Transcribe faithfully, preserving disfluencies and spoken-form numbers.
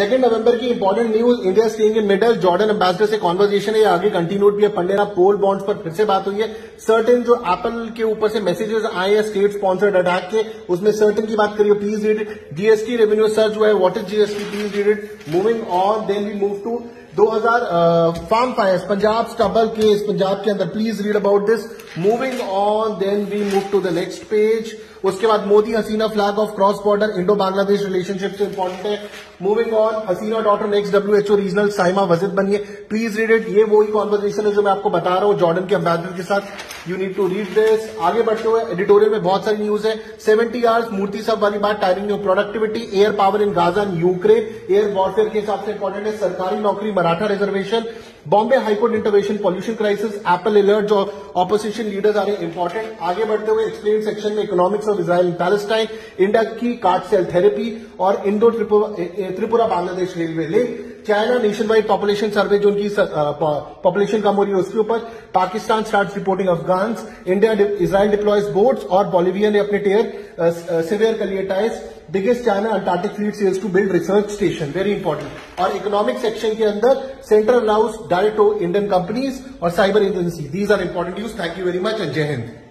Second November की important news, India staying in middle, Jordan ambassador से conversation है, आगे कंटिन्यूड भी है। पंडेरा पोल बॉन्ड्स पर फिर से बात हुई है। सर्टेन जो एप्पल के ऊपर से मैसेजेस आए हैं स्टेट स्पॉन्सर्ड अटैक के, उसमें सर्टेन की बात करिए, please read it. GST revenue surge हुआ है, what is GST, please read it. Moving on, then we move to दो हज़ार farm fires, Punjab stubble case Punjab के अंदर, please read about this. Moving on, then we move to the next page. उसके बाद Modi Hasina flag off cross border, Indo Bangladesh relationship से important है। Moving on, Hasina daughter next WHO regional Saima Wazed बनिए, please read it. ये वही conversation है जो मैं आपको बता रहा हूँ जॉर्डन के एम्बेसडर के साथ, you need to read this. आगे बढ़ते हुए एडिटोरियल में बहुत सारी न्यूज है। सेवेंटी आवर्स मूर्ति साहब वाली बात, tiring your productivity, air power in Gaza and Ukraine, air warfare के हिसाब से इंपॉर्टेंट है। सरकारी नौकरी, Maratha reservation, Bombay high court intervention, pollution crisis, Apple alert, जो ऑपोजिशन लीडर्स आ रहे हैं, इंपॉर्टेंट। आगे बढ़ते हुए एक्सप्लेन सेक्शन में economics of Israel Palestine, India की कार्ड सेल थेरेपी और Indo Tripura Bangladesh railway link, China nation wide population survey जो उनकी पॉपुलेशन कम हो रही है उसके ऊपर, Pakistan start reporting Afghans, India Israel deploys boats और बोलिविया ने अपने टेयर सिवियर कर लिए ties, biggest China Antarctic fleet sails to build research station, very important. और इकोनॉमिक सेक्शन के अंदर central allows direct to Indian companies और cyber agency, these are important news. Thank you very much and Jai Hind.